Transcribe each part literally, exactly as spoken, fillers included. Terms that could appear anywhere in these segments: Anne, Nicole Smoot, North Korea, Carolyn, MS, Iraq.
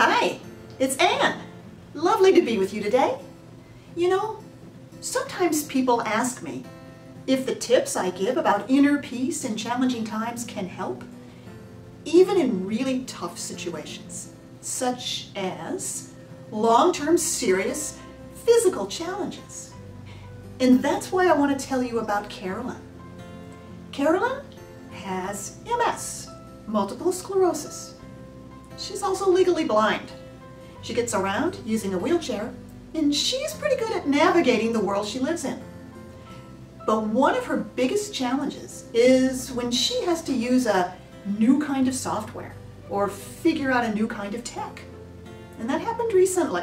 Hi, it's Anne. Lovely to be with you today. You know, sometimes people ask me if the tips I give about inner peace in challenging times can help, even in really tough situations, such as long-term serious physical challenges. And that's why I want to tell you about Carolyn. Carolyn has M S, multiple sclerosis. She's also legally blind. She gets around using a wheelchair, and she's pretty good at navigating the world she lives in. But one of her biggest challenges is when she has to use a new kind of software or figure out a new kind of tech. And that happened recently.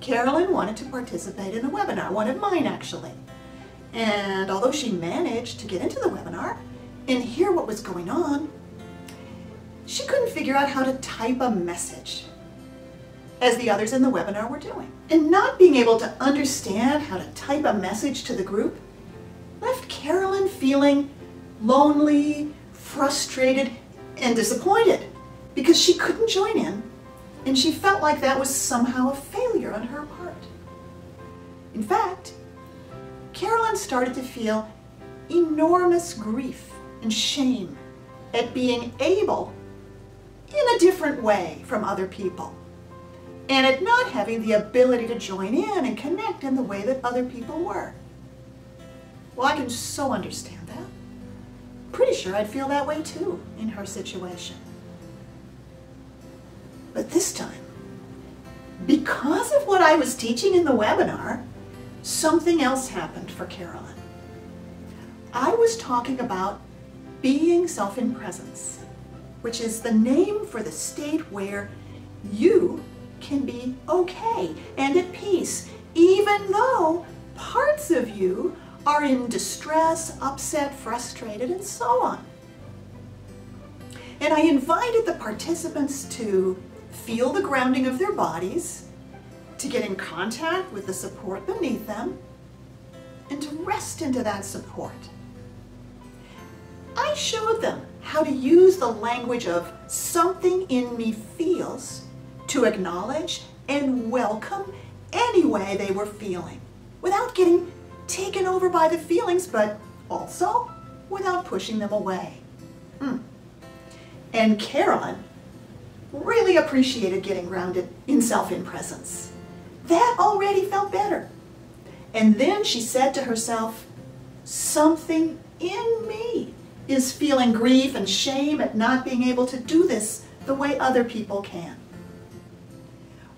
Carolyn wanted to participate in a webinar, one of mine actually. And although she managed to get into the webinar and hear what was going on, she couldn't figure out how to type a message, as the others in the webinar were doing. And not being able to understand how to type a message to the group left Carolyn feeling lonely, frustrated, and disappointed because she couldn't join in, and she felt like that was somehow a failure on her part. In fact, Carolyn started to feel enormous grief and shame at being able in a different way from other people, and at not having the ability to join in and connect in the way that other people were. Well, I can so understand that. Pretty sure I'd feel that way too in her situation. But this time, because of what I was teaching in the webinar, something else happened for Carolyn. I was talking about being self-in-presence, which is the name for the state where you can be okay and at peace, even though parts of you are in distress, upset, frustrated, and so on. And I invited the participants to feel the grounding of their bodies, to get in contact with the support beneath them, and to rest into that support. I showed them how to use the language of "something in me feels" to acknowledge and welcome any way they were feeling, without getting taken over by the feelings, but also without pushing them away. Mm. And Carolyn really appreciated getting grounded in self-in-presence. That already felt better. And then she said to herself, something in me is feeling grief and shame at not being able to do this the way other people can.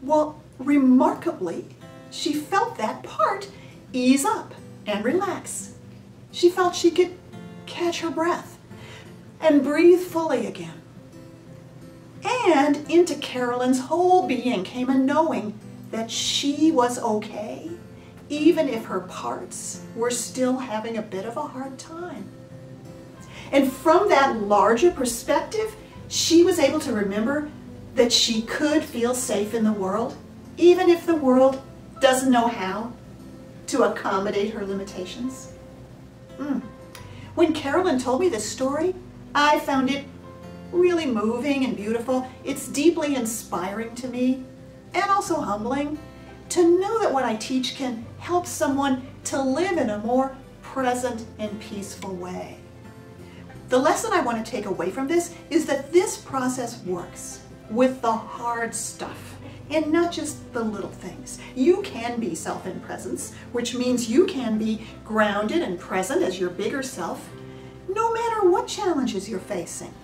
Well, remarkably, she felt that part ease up and relax. She felt she could catch her breath and breathe fully again. And into Carolyn's whole being came a knowing that she was okay, even if her parts were still having a bit of a hard time. And from that larger perspective, she was able to remember that she could feel safe in the world, even if the world doesn't know how to accommodate her limitations. Mm. When Carolyn told me this story, I found it really moving and beautiful. It's deeply inspiring to me, and also humbling, to know that what I teach can help someone to live in a more present and peaceful way. The lesson I want to take away from this is that this process works with the hard stuff and not just the little things. You can be self-in-presence, which means you can be grounded and present as your bigger self, no matter what challenges you're facing.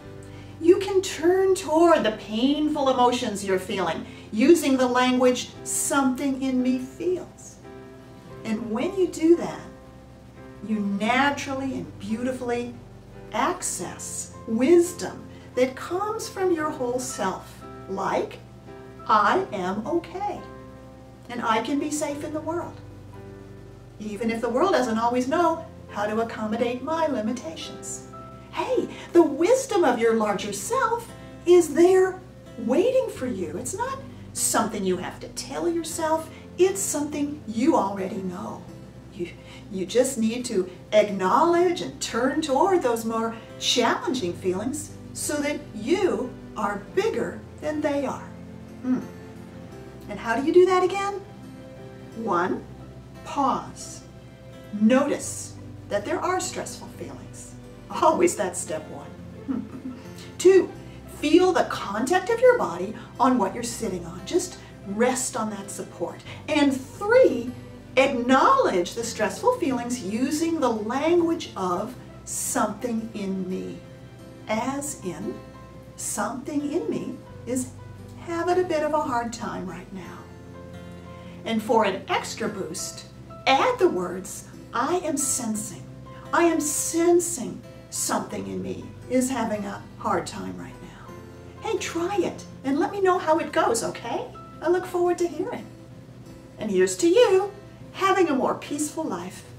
You can turn toward the painful emotions you're feeling using the language, something in me feels. And when you do that, you naturally and beautifully access wisdom that comes from your whole self, like, I am okay, and I can be safe in the world, even if the world doesn't always know how to accommodate my limitations. Hey, the wisdom of your larger self is there waiting for you. It's not something you have to tell yourself, it's something you already know. You, you just need to acknowledge and turn toward those more challenging feelings so that you are bigger than they are. Mm. And how do you do that again? One, pause. Notice that there are stressful feelings. Always that's step one. Two, feel the contact of your body on what you're sitting on. Just rest on that support. And three, acknowledge the stressful feelings using the language of something in me. As in, something in me is having a bit of a hard time right now. And for an extra boost, add the words, I am sensing. I am sensing something in me is having a hard time right now. Hey, try it and let me know how it goes, okay? I look forward to hearing. And here's to you, having a more peaceful life.